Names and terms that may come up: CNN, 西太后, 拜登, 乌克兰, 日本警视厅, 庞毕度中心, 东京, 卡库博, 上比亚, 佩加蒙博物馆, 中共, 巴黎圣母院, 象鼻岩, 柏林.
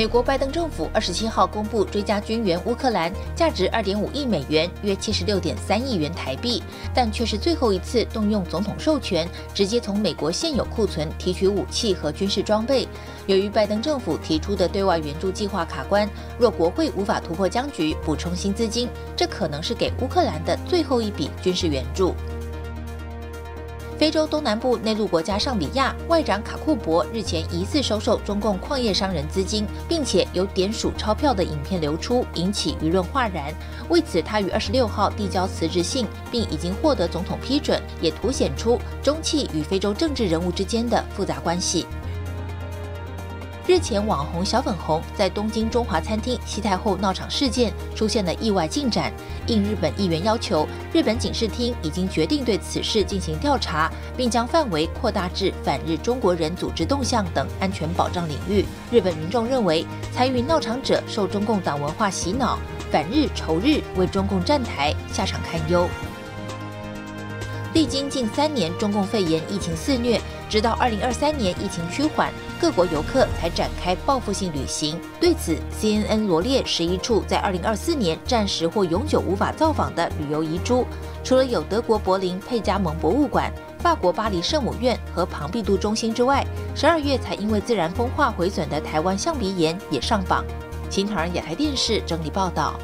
美国拜登政府27号公布追加军援乌克兰，价值2.5亿美元，约76.3亿元台币，但却是最后一次动用总统授权，直接从美国现有库存提取武器和军事装备。由于拜登政府提出的对外援助计划卡关，若国会无法突破僵局，补充新资金，这可能是给乌克兰的最后一笔军事援助。 非洲东南部内陆国家上比亚外长卡库博日前疑似收受中共矿业商人资金，并且有点数钞票的影片流出，引起舆论哗然。为此，他于26号递交辞职信，并已经获得总统批准，也凸显出中企与非洲政治人物之间的复杂关系。 日前，网红小粉红在东京中华餐厅西太后闹场事件出现了意外进展。应日本议员要求，日本警视厅已经决定对此事进行调查，并将范围扩大至反日中国人组织动向等安全保障领域。日本民众认为，参与闹场者受中共党文化洗脑，反日仇日，为中共站台，下场堪忧。 历经近3年中共肺炎疫情肆虐，直到2023年疫情趋缓，各国游客才展开报复性旅行。对此 ，CNN 罗列11处在2024年暂时或永久无法造访的旅游遗珠，除了有德国柏林佩加蒙博物馆、法国巴黎圣母院和庞毕度中心之外，12月才因为自然风化毁损的台湾象鼻岩也上榜。新唐人亚太电视整理报道。